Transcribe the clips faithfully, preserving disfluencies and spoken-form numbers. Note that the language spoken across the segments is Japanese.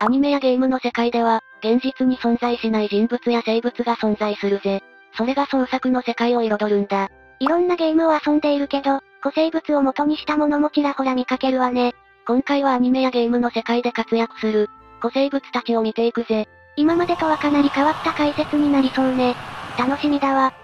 アニメやゲームの世界では、現実に存在しない人物や生物が存在するぜ。それが創作の世界を彩るんだ。いろんなゲームを遊んでいるけど、古生物を元にしたものもちらほら見かけるわね。今回はアニメやゲームの世界で活躍する古生物たちを見ていくぜ。今までとはかなり変わった解説になりそうね。楽しみだわ。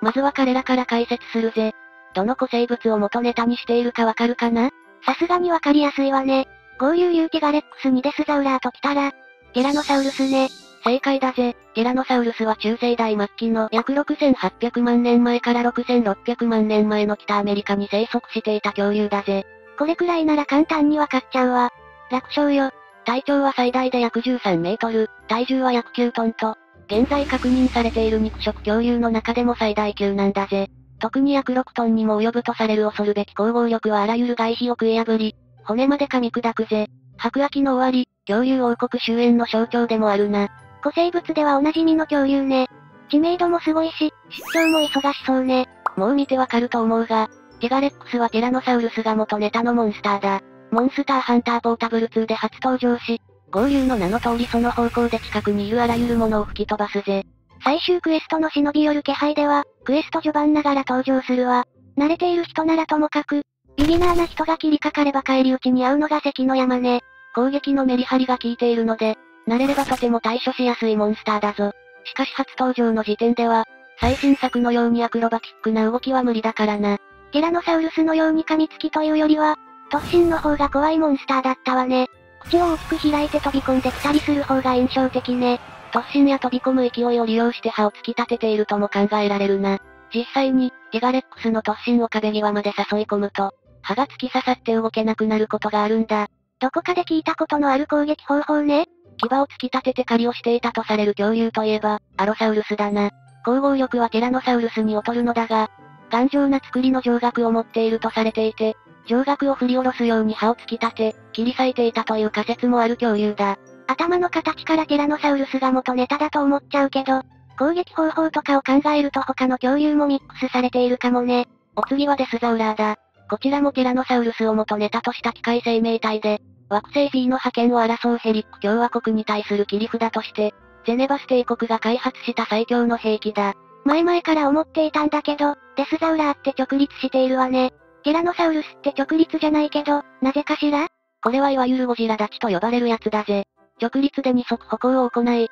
まずは彼らから解説するぜ。どの古生物を元ネタにしているかわかるかな？さすがにわかりやすいわね。合流有機ガレックスにデスザウラーときたら、ティラノサウルスね。正解だぜ。ティラノサウルスは中生代末期の約ろくせんはっぴゃくまんねんまえからろくせんろっぴゃくまんねんまえの北アメリカに生息していた恐竜だぜ。これくらいなら簡単にわかっちゃうわ。楽勝よ。体長は最大で約じゅうさんメートル、体重は約きゅうトンと、現在確認されている肉食恐竜の中でも最大級なんだぜ。特に約ろくトンにも及ぶとされる恐るべき攻防力はあらゆる外皮を食い破り、骨まで噛み砕くぜ。白亜紀の終わり、恐竜王国終焉の象徴でもあるな。古生物ではおなじみの恐竜ね。知名度もすごいし、出張も忙しそうね。もう見てわかると思うが、ティガレックスはティラノサウルスが元ネタのモンスターだ。モンスターハンターポータブルツーで初登場し、合流の名の通りその方向で近くにいるあらゆるものを吹き飛ばすぜ。最終クエストの忍び寄る気配では、クエスト序盤ながら登場するわ。慣れている人ならともかく、ビギナーな人が切りかかれば返り討ちに遭うのが関の山ね。攻撃のメリハリが効いているので、慣れればとても対処しやすいモンスターだぞ。しかし初登場の時点では、最新作のようにアクロバティックな動きは無理だからな。ティラノサウルスのように噛みつきというよりは、突進の方が怖いモンスターだったわね。口を大きく開いて飛び込んで腐りする方が印象的ね。突進や飛び込む勢いを利用して歯を突き立てているとも考えられるな。実際に、ティガレックスの突進を壁際まで誘い込むと、歯が突き刺さって動けなくなることがあるんだ。どこかで聞いたことのある攻撃方法ね。牙を突き立てて狩りをしていたとされる恐竜といえば、アロサウルスだな。攻防力はティラノサウルスに劣るのだが、頑丈な作りの上顎を持っているとされていて、上顎を振り下ろすように歯を突き立て、切り裂いていたという仮説もある恐竜だ。頭の形からティラノサウルスが元ネタだと思っちゃうけど、攻撃方法とかを考えると他の恐竜もミックスされているかもね。お次はデスザウラーだ。こちらもティラノサウルスを元ネタとした機械生命体で、惑星 B の覇権を争うヘリック共和国に対する切り札として、ゼネバス帝国が開発した最強の兵器だ。前々から思っていたんだけど、デスザウラーって直立しているわね。ティラノサウルスって直立じゃないけど、なぜかしら？これはいわゆるゴジラ立ちと呼ばれるやつだぜ。直立で二足歩行を行い、尻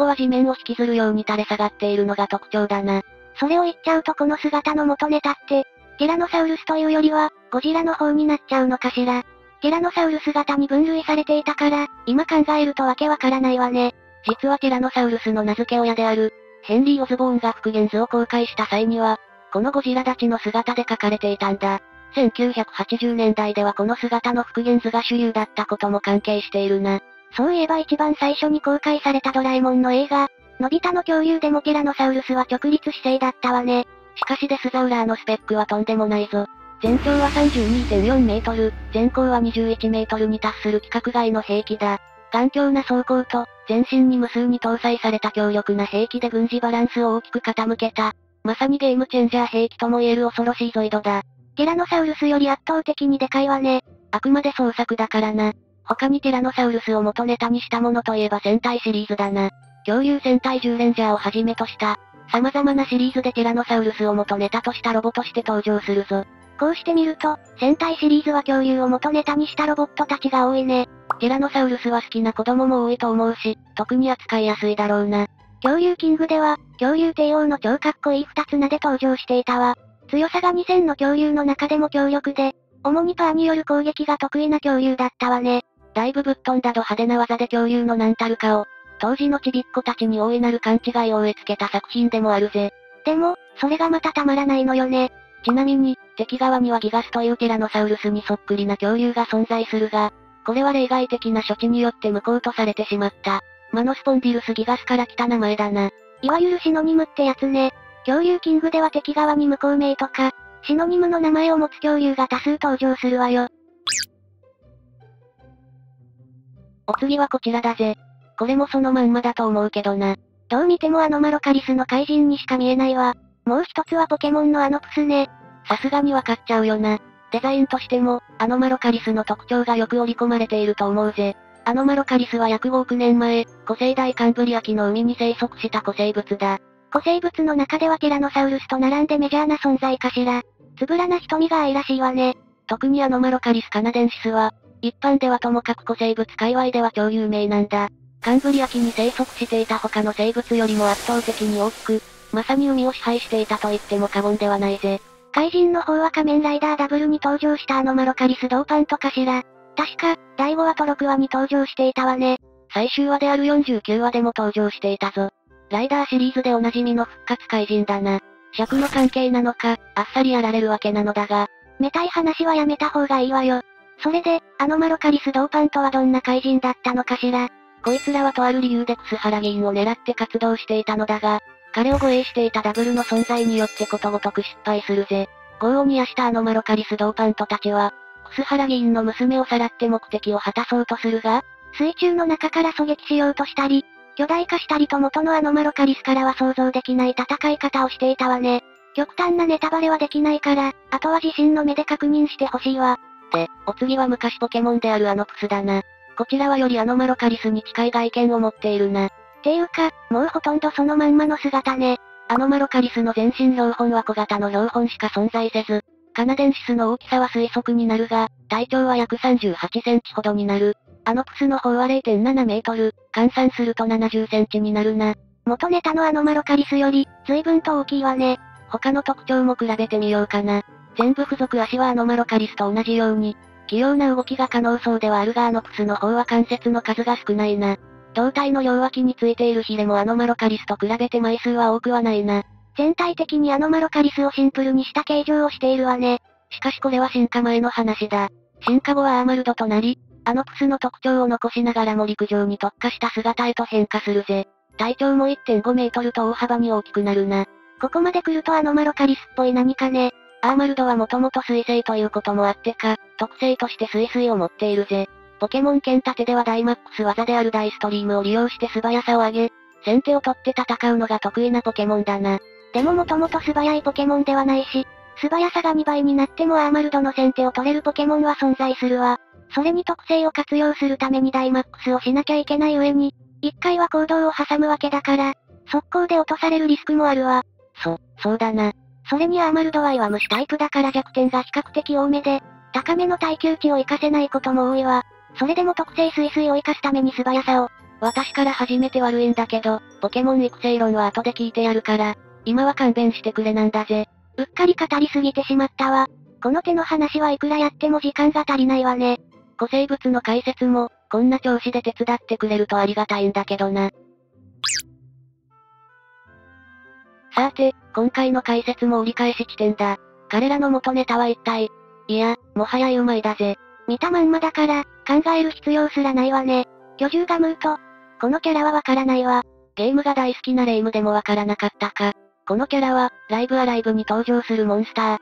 尾は地面を引きずるように垂れ下がっているのが特徴だな。それを言っちゃうとこの姿の元ネタって、ティラノサウルスというよりは、ゴジラの方になっちゃうのかしら。ティラノサウルス型に分類されていたから、今考えるとわけわからないわね。実はティラノサウルスの名付け親である、ヘンリー・オズボーンが復元図を公開した際には、このゴジラ立ちの姿で描かれていたんだ。せんきゅうひゃくはちじゅうねんだいではこの姿の復元図が主流だったことも関係しているな。そういえば一番最初に公開されたドラえもんの映画、のび太の恐竜でもティラノサウルスは直立姿勢だったわね。しかしデスザウラーのスペックはとんでもないぞ。全長は さんじゅうにてんよんメートル、全高はにじゅういちメートルに達する規格外の兵器だ。頑強な装甲と、全身に無数に搭載された強力な兵器で軍事バランスを大きく傾けた。まさにゲームチェンジャー兵器とも言える恐ろしいゾイドだ。ティラノサウルスより圧倒的にでかいわね。あくまで創作だからな。他にティラノサウルスを元ネタにしたものといえば戦隊シリーズだな。恐竜戦隊じゅうレンジャーをはじめとした、様々なシリーズでティラノサウルスを元ネタとしたロボとして登場するぞ。こうしてみると、戦隊シリーズは恐竜を元ネタにしたロボットたちが多いね。ティラノサウルスは好きな子供も多いと思うし、特に扱いやすいだろうな。恐竜キングでは、恐竜帝王の超かっこいい二つ名で登場していたわ。強さがにせんの恐竜の中でも強力で、主にパーによる攻撃が得意な恐竜だったわね。だいぶぶっ飛んだド派手な技で恐竜の何たるかを、当時のちびっ子たちに大いなる勘違いを植え付けた作品でもあるぜ。でも、それがまたたまらないのよね。ちなみに、敵側にはギガスというティラノサウルスにそっくりな恐竜が存在するが、これは例外的な処置によって無効とされてしまった。マノスポンディルスギガスから来た名前だな。いわゆるシノニムってやつね。恐竜キングでは敵側に無効名とか、シノニムの名前を持つ恐竜が多数登場するわよ。お次はこちらだぜ。これもそのまんまだと思うけどな。どう見てもあのマロカリスの怪人にしか見えないわ。もう一つはポケモンのあのプスね。さすがにわかっちゃうよな。デザインとしても、アノマロカリスの特徴がよく織り込まれていると思うぜ。アノマロカリスは約ごおくねんまえ、古生代カンブリア紀の海に生息した古生物だ。古生物の中ではティラノサウルスと並んでメジャーな存在かしら。つぶらな瞳が愛らしいわね。特にアノマロカリスカナデンシスは、一般ではともかく古生物界隈では超有名なんだ。カンブリア紀に生息していた他の生物よりも圧倒的に大きく、まさに海を支配していたと言っても過言ではないぜ。怪人の方は仮面ライダーダブルに登場したアノマロカリスドーパントかしら。確か、だいごわとろくわに登場していたわね。最終話であるよんじゅうきゅうわでも登場していたぞ。ライダーシリーズでおなじみの復活怪人だな。尺の関係なのか、あっさりやられるわけなのだが。めたい話はやめた方がいいわよ。それで、アノマロカリスドーパントはどんな怪人だったのかしら。こいつらはとある理由でクスハラ議員を狙って活動していたのだが、彼を護衛していたダブルの存在によってことごとく失敗するぜ。業を煮やしたアノマロカリスドーパントたちは、クスハラ議員の娘をさらって目的を果たそうとするが、水中の中から狙撃しようとしたり、巨大化したりと元のアノマロカリスからは想像できない戦い方をしていたわね。極端なネタバレはできないから、あとは自身の目で確認してほしいわ。で、お次は昔ポケモンであるアノプスだな。こちらはよりアノマロカリスに近い外見を持っているな。ていうか、もうほとんどそのまんまの姿ね。アノマロカリスの全身標本は小型の標本しか存在せず、カナデンシスの大きさは推測になるが、体長は約さんじゅうはちセンチほどになる。アノプスの方は れいてんななメートル、換算するとななじゅっセンチになるな。元ネタのアノマロカリスより、随分と大きいわね。他の特徴も比べてみようかな。全部付属足はアノマロカリスと同じように、器用な動きが可能そうではあるがアノプスの方は関節の数が少ないな。胴体の両脇についているヒレもアノマロカリスと比べて枚数は多くはないな。全体的にアノマロカリスをシンプルにした形状をしているわね。しかしこれは進化前の話だ。進化後はアーマルドとなり、アノプスの特徴を残しながらも陸上に特化した姿へと変化するぜ。体長も いってんごメートルと大幅に大きくなるな。ここまで来るとアノマロカリスっぽい何かね。アーマルドはもともと水性ということもあってか、特性として水水を持っているぜ。ポケモン剣盾ではダイマックス技であるダイストリームを利用して素早さを上げ、先手を取って戦うのが得意なポケモンだな。でももともと素早いポケモンではないし、素早さがにばいになってもアーマルドの先手を取れるポケモンは存在するわ。それに特性を活用するためにダイマックスをしなきゃいけない上に、いっかいは行動を挟むわけだから、速攻で落とされるリスクもあるわ。そ、そうだな。それにアーマルドは弱虫タイプだから弱点が比較的多めで、高めの耐久値を活かせないことも多いわ。それでも特性水水を活かすために素早さを。私から初めて悪いんだけど、ポケモン育成論は後で聞いてやるから、今は勘弁してくれなんだぜ。うっかり語りすぎてしまったわ。この手の話はいくらやっても時間が足りないわね。古生物の解説も、こんな調子で手伝ってくれるとありがたいんだけどな。さて、今回の解説も折り返し地点だ。彼らの元ネタは一体。いや、もはや言うまいだぜ。見たまんまだから、考える必要すらないわね。巨獣ガムート。このキャラはわからないわ。ゲームが大好きなレイムでもわからなかったか。このキャラは、ライブアライブに登場するモンスター。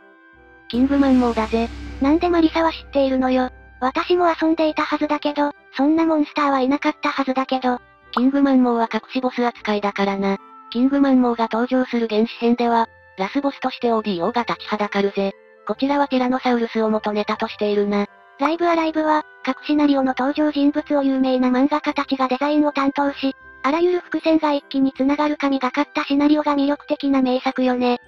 キングマンモーだぜ。なんでマリサは知っているのよ。私も遊んでいたはずだけど、そんなモンスターはいなかったはずだけど。キングマンモーは隠しボス扱いだからな。キングマンモーが登場する原始編では、ラスボスとして オーディーオー が立ちはだかるぜ。こちらはティラノサウルスを元ネタとしているな。ライブアライブは、各シナリオの登場人物を有名な漫画家たちがデザインを担当し、あらゆる伏線が一気に繋がる神がかったシナリオが魅力的な名作よね。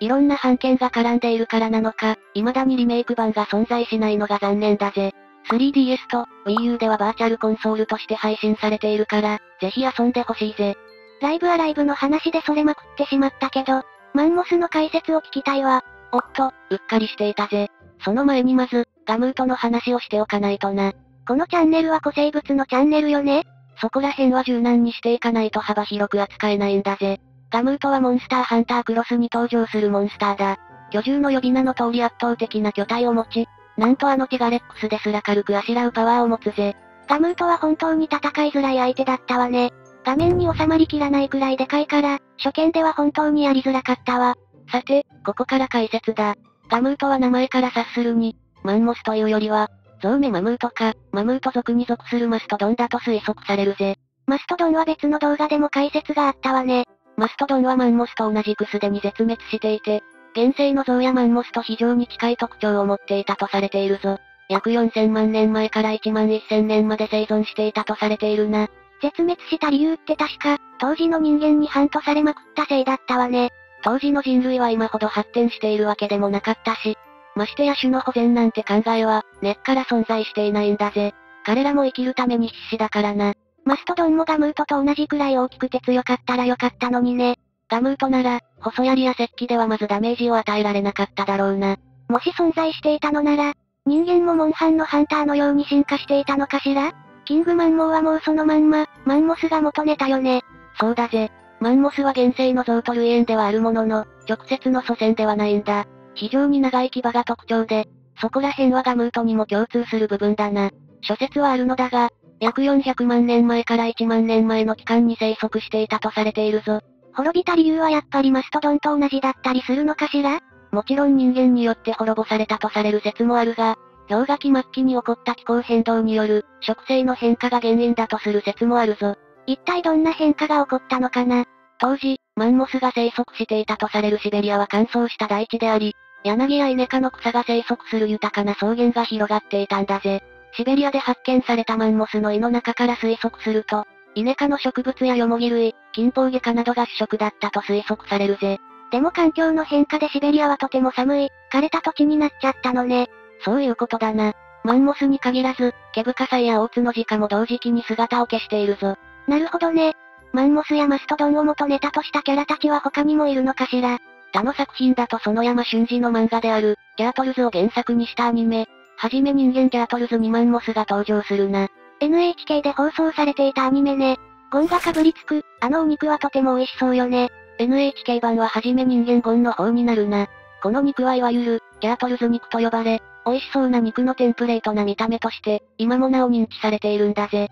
いろんな版権が絡んでいるからなのか、未だにリメイク版が存在しないのが残念だぜ。スリーディーエス と Wii U ではバーチャルコンソールとして配信されているから、ぜひ遊んでほしいぜ。ライブアライブの話でそれまくってしまったけど、マンモスの解説を聞きたいわ。おっと、うっかりしていたぜ。その前にまず、ガムートの話をしておかないとな。このチャンネルは古生物のチャンネルよね。そこら辺は柔軟にしていかないと幅広く扱えないんだぜ。ガムートはモンスターハンタークロスに登場するモンスターだ。巨獣の呼び名の通り圧倒的な巨体を持ち、なんとあのティガレックスですら軽くあしらうパワーを持つぜ。ガムートは本当に戦いづらい相手だったわね。画面に収まりきらないくらいでかいから、初見では本当にやりづらかったわ。さて、ここから解説だ。ガムートは名前から察するに、マンモスというよりは、ゾウメマムートか、マムート族に属するマストドンだと推測されるぜ。マストドンは別の動画でも解説があったわね。マストドンはマンモスと同じくすでに絶滅していて、現世のゾウやマンモスと非常に近い特徴を持っていたとされているぞ。約よんせんまんねんまえからいちまんせんねんまで生存していたとされているな。絶滅した理由って確か、当時の人間にハントされまくったせいだったわね。当時の人類は今ほど発展しているわけでもなかったし、ましてや種の保全なんて考えは、根っから存在していないんだぜ。彼らも生きるために必死だからな。マストドンもガムートと同じくらい大きくて強かったらよかったのにね。ガムートなら、細槍や石器ではまずダメージを与えられなかっただろうな。もし存在していたのなら、人間もモンハンのハンターのように進化していたのかしら？キングマンモウはもうそのまんま、マンモスが元ネタよね。そうだぜ。マンモスは現生の象と類縁ではあるものの、直接の祖先ではないんだ。非常に長い牙が特徴で、そこら辺はガムートにも共通する部分だな。諸説はあるのだが、約よんひゃくまんねんまえからいちまんねんまえの期間に生息していたとされているぞ。滅びた理由はやっぱりマストドンと同じだったりするのかしら？もちろん人間によって滅ぼされたとされる説もあるが、氷河期末期に起こった気候変動による植生の変化が原因だとする説もあるぞ。一体どんな変化が起こったのかな？当時、マンモスが生息していたとされるシベリアは乾燥した大地であり、柳やイネ科の草が生息する豊かな草原が広がっていたんだぜ。シベリアで発見されたマンモスの胃の中から推測すると、イネ科の植物やヨモギ類、キンポウゲ科などが主食だったと推測されるぜ。でも環境の変化でシベリアはとても寒い、枯れた土地になっちゃったのね。そういうことだな。マンモスに限らず、ケブカサイやオオツノジカも同時期に姿を消しているぞ。なるほどね。マンモスやマストドンを元ネタとしたキャラたちは他にもいるのかしら。他の作品だと園山俊二の漫画である、ギャートルズを原作にしたアニメ、はじめ人間ギャートルズにマンモスが登場するな。エヌエイチケー で放送されていたアニメね。ゴンがかぶりつく、あのお肉はとても美味しそうよね。エヌエイチケー 版ははじめ人間ゴンの方になるな。この肉はいわゆる、ギャートルズ肉と呼ばれ、美味しそうな肉のテンプレートな見た目として、今もなお認知されているんだぜ。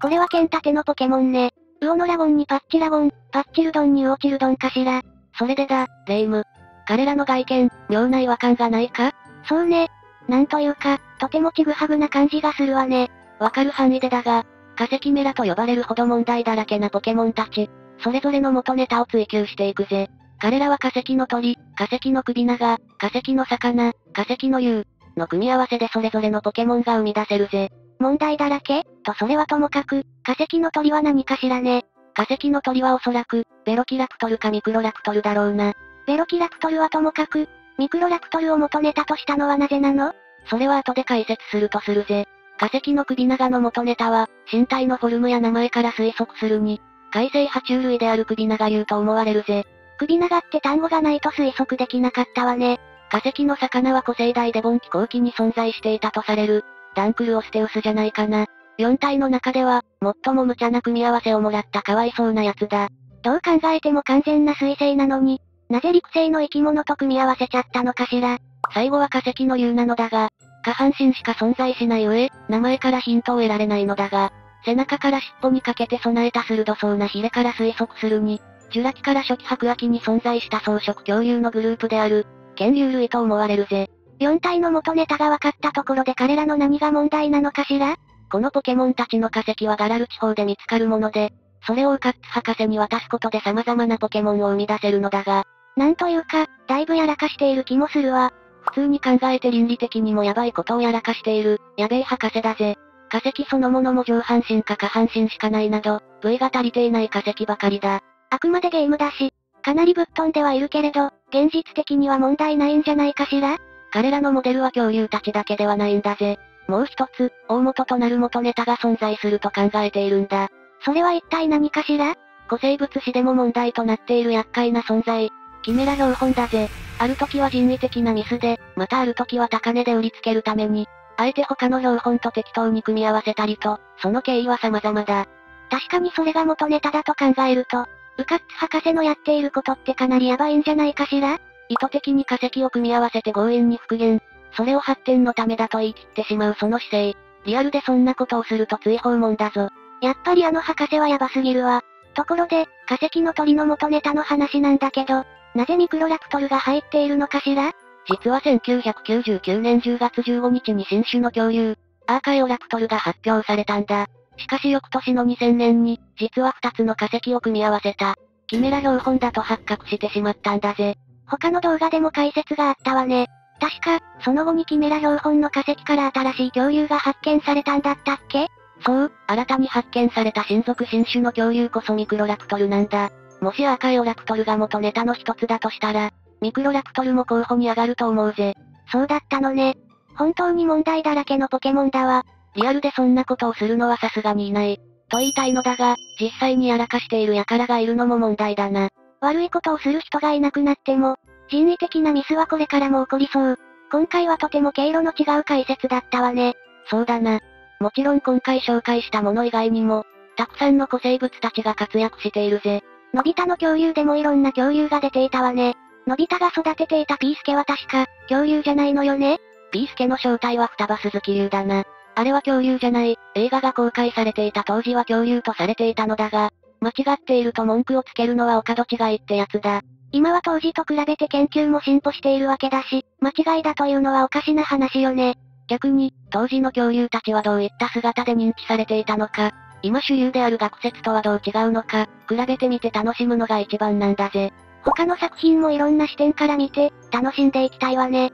これは剣盾のポケモンね。ウオノラゴンにパッチラゴン、パッチルドンにウオチルドンかしら。それでだ、レイム。彼らの外見、妙な違和感がないか？そうね。なんというか、とてもちぐはぐな感じがするわね。わかる範囲でだが、化石メラと呼ばれるほど問題だらけなポケモンたち、それぞれの元ネタを追求していくぜ。彼らは化石の鳥、化石の首長、化石の魚、化石の竜の組み合わせでそれぞれのポケモンが生み出せるぜ。問題だらけとそれはともかく、化石の鳥は何かしらね。化石の鳥はおそらく、ベロキラプトルかミクロラプトルだろうな。ベロキラプトルはともかく、ミクロラプトルを元ネタとしたのはなぜなの？それは後で解説するとするぜ。化石の首長の元ネタは、身体のフォルムや名前から推測するに、海生爬虫類である首長竜と思われるぜ。首長って単語がないと推測できなかったわね。化石の魚は古生代デボン紀後期に存在していたとされる、ダンクルオステウスじゃないかな。よんたいの中では、最も無茶な組み合わせをもらったかわいそうなやつだ。どう考えても完全な水生なのに、なぜ陸生の生き物と組み合わせちゃったのかしら。最後は化石の竜なのだが、下半身しか存在しない上、名前からヒントを得られないのだが、背中から尻尾にかけて備えた鋭そうなヒレから推測するに、ジュラ紀から初期白亜紀に存在した草食恐竜のグループである、剣竜類と思われるぜ。よんたいの元ネタが分かったところで彼らの何が問題なのかしら？このポケモンたちの化石はガラル地方で見つかるもので、それをウカッツ博士に渡すことで様々なポケモンを生み出せるのだが、なんというか、だいぶやらかしている気もするわ。普通に考えて倫理的にもやばいことをやらかしている、やべえ博士だぜ。化石そのものも上半身か下半身しかないなど、部位が足りていない化石ばかりだ。あくまでゲームだし、かなりぶっ飛んではいるけれど、現実的には問題ないんじゃないかしら？彼らのモデルは恐竜たちだけではないんだぜ。もう一つ、大元となる元ネタが存在すると考えているんだ。それは一体何かしら？古生物史でも問題となっている厄介な存在、キメラ標本だぜ。ある時は人為的なミスで、またある時は高値で売りつけるために、あえて他の標本と適当に組み合わせたりと、その経緯は様々だ。確かにそれが元ネタだと考えると、ウカッツ博士のやっていることってかなりヤバいんじゃないかしら？意図的に化石を組み合わせて強引に復元、それを発展のためだと言い切ってしまうその姿勢。リアルでそんなことをすると追放もんだぞ。やっぱりあの博士はヤバすぎるわ。ところで、化石の鳥の元ネタの話なんだけど、なぜミクロラプトルが入っているのかしら？実はせんきゅうひゃくきゅうじゅうきゅうねんじゅうがつじゅうごにちに新種の恐竜、アーカイオラプトルが発表されたんだ。しかし翌年のにせんねんに、実はふたつの化石を組み合わせた。キメラ標本だと発覚してしまったんだぜ。他の動画でも解説があったわね。確か、その後にキメラ標本の化石から新しい恐竜が発見されたんだったっけ？そう、新たに発見された新属新種の恐竜こそミクロラプトルなんだ。もしアーカイオラプトルが元ネタの一つだとしたら、ミクロラプトルも候補に上がると思うぜ。そうだったのね。本当に問題だらけのポケモンだわ。リアルでそんなことをするのはさすがにいない。と言いたいのだが、実際にやらかしている輩がいるのも問題だな。悪いことをする人がいなくなっても、人為的なミスはこれからも起こりそう。今回はとても経路の違う解説だったわね。そうだな。もちろん今回紹介したもの以外にも、たくさんの古生物たちが活躍しているぜ。のび太の恐竜でもいろんな恐竜が出ていたわね。のび太が育てていたピースケは確か、恐竜じゃないのよね？ピースケの正体は双葉鈴木竜だな。あれは恐竜じゃない。映画が公開されていた当時は恐竜とされていたのだが、間違っていると文句をつけるのはお門違いってやつだ。今は当時と比べて研究も進歩しているわけだし、間違いだというのはおかしな話よね。逆に、当時の恐竜たちはどういった姿で認知されていたのか、今主流である学説とはどう違うのか、比べてみて楽しむのが一番なんだぜ。他の作品もいろんな視点から見て、楽しんでいきたいわね。